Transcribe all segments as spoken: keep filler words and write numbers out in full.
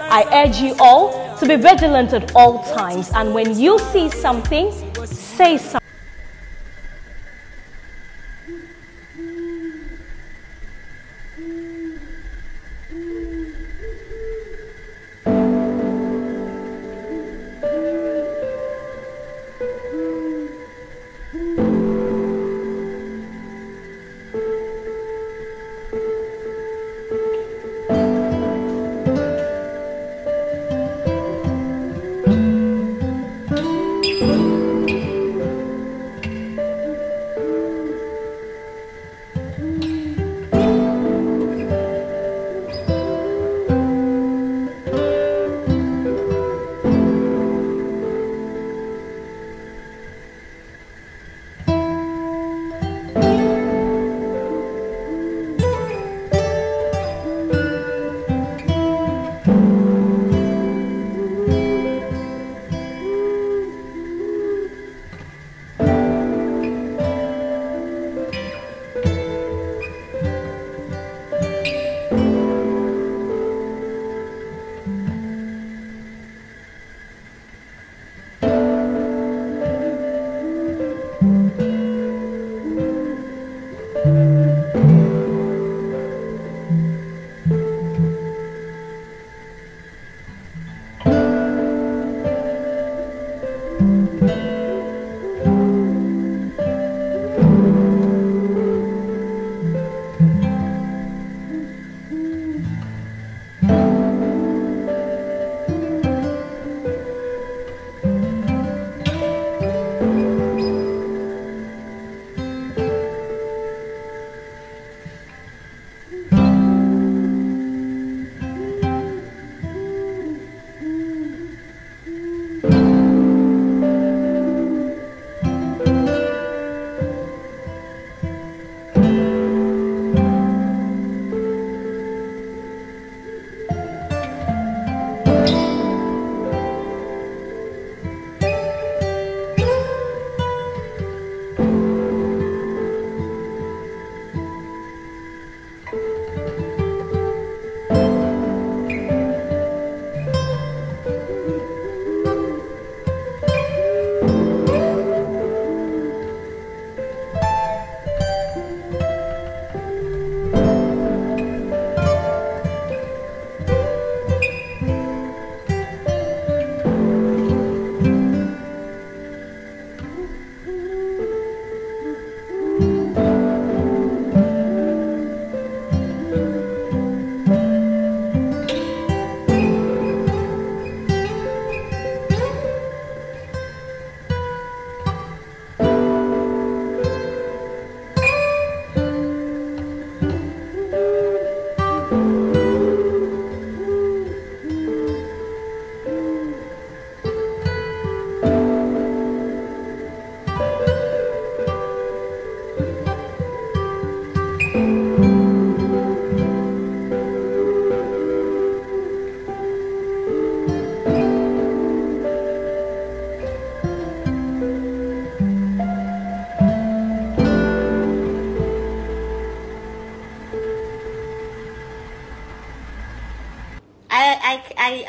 I urge you all to be vigilant at all times, and when you see something, say something.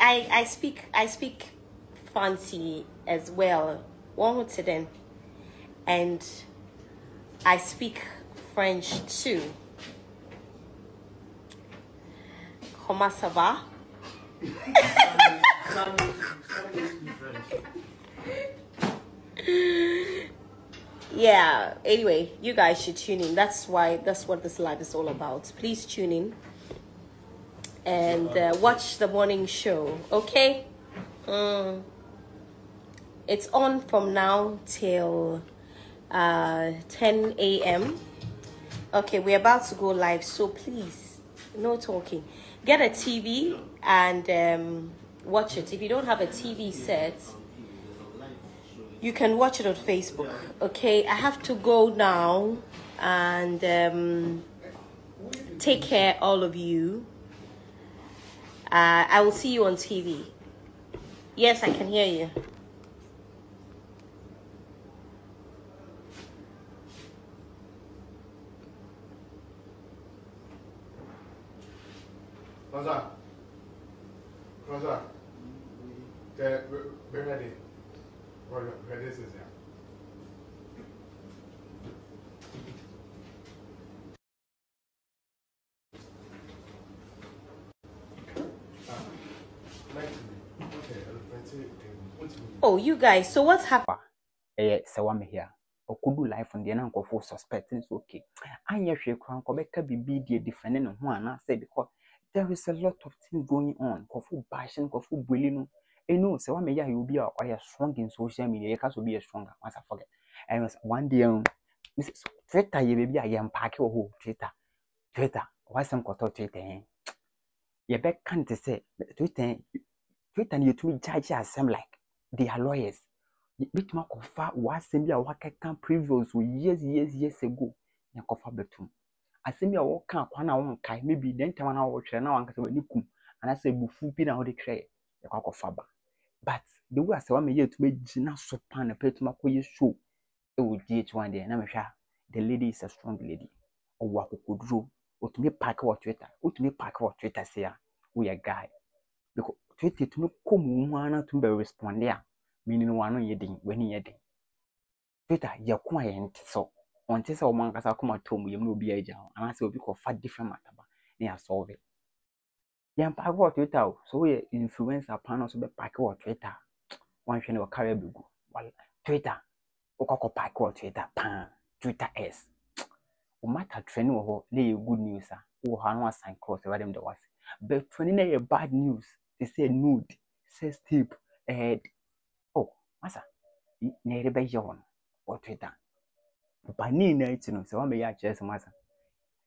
I, I speak I speak Fansi as well, and I speak French too. Comment ça va? Yeah, anyway, you guys should tune in. That's why that's what this live is all about. Please tune in and uh, watch the morning show, okay? Mm. It's on from now till uh, ten A M Okay, we're about to go live, so please, no talking. Get a T V and um, watch it. If you don't have a T V set, you can watch it on Facebook, okay? I have to go now, and um, take care, all of you. Uh, I will see you on T V. Yes, I can hear you. What's up? Comment ça? Regardez. Regardez ces gens. Oh, you guys, so what's happened? Eh, Serwaa Amihere. Okudu life on the end of four suspecting is okay. And yes, you can't come back and be defending on one and say because there is a lot of things going on. Kofu bashing, kofu bullying. And no, Serwaa Amihere, you'll be a strong in social media. You can't be a stronger. Once I forget. And one day, this is Twitter, you baby, I am packing your whole Twitter. Twitter. Why some koto Twitter? You back can't say Twitter. Twitter, you to judge as some like. They are lawyers. Bit more confirm what assembly our can previous years, years, years ago. Yan confirm betum. Assembly our can kwana one kai maybe then time na our train na one kase ni kum and I say bufu bi na how they try. Yan confirm ba. But the way I say one year to be na sopan na pay to make you show. E wo G H one there na me sha. The lady is a strong lady. O wa kokodro. O to me pack what Twitter. O to me pack what Twitter say ya. We a guy. Because Twitter to me come one to be respond there. Meaning one ye ding when ye ding. Twitter, you're quiet, so on this or man casa come at home, you know be a jaw, and I say we call fat different matter, near solve it. Yan pack what Twitter, so we influence our panels of the pack or Twitter. One channel carry big while Twitter, Oka pack or Twitter, pan, Twitter S. O matter training or lay good news, or Hanwa sign cross over them the was. But twenty a bad news, they say nude, say steep, head. Masa, nere be yon or Twitter. But neither it's no so may I chess massa.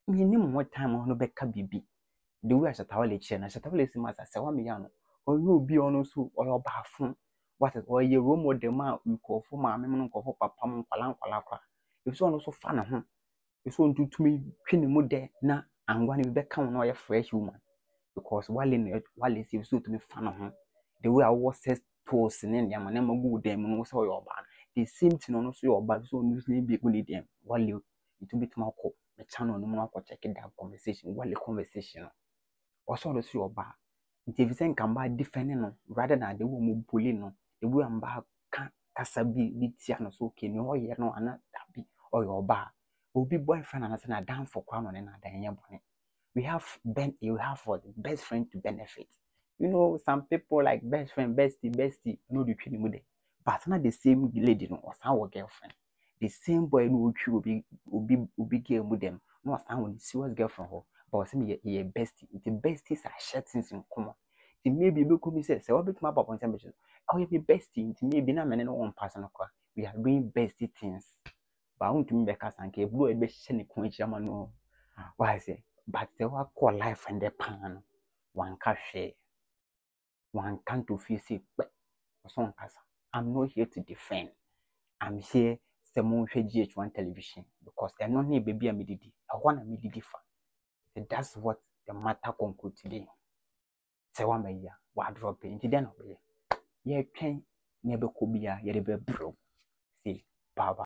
Minimum what time on be bibi. The way I shall tell it and I shall tell it massa, so me yano, or you be on so or your bathroom. What is all your room or the man you call for my memory of papa palanqua. If so, so fun at home. If so, do to me, clean the mood there now and when you become a fresh woman. Because while in it, while it's so to me fun at home, the way I was says. Posting in them and never go them and also your ban. They seem to know so your bag so usually be good them. While you it will be more call the channel no more checking that conversation while the conversation also the your bar. If you can buy defending rather than the woman bullying, the woman bar can't casabi with Tiano so can no year no and that be or your bar will be boyfriend and as an down for crown and another. We have been you have for the best friend to benefit. You know, some people like best friend, bestie, bestie, no, the training with them. But not the same lady, no, or some girlfriend. The same boy who will be will be will be game with them. No, someone serious girlfriend, but some ye ye bestie. The besties are shared things in common. It may be because we say, so what big map upon some mission. Oh, you be bestie. It may be not many one person. We are doing bestie things. But I want to make us and keep blue and be shining. No, why say? But they were called life and the pan one cafe. One can't feel sick, but I'm not here to defend. I'm here to monitor G H one television because they're not here, baby. I'm D D. I want a D D fan. So that's what the matter conclude today. Serwaa Amihere, what drop into the no be. You can't never be a, you never broke. See, Baba.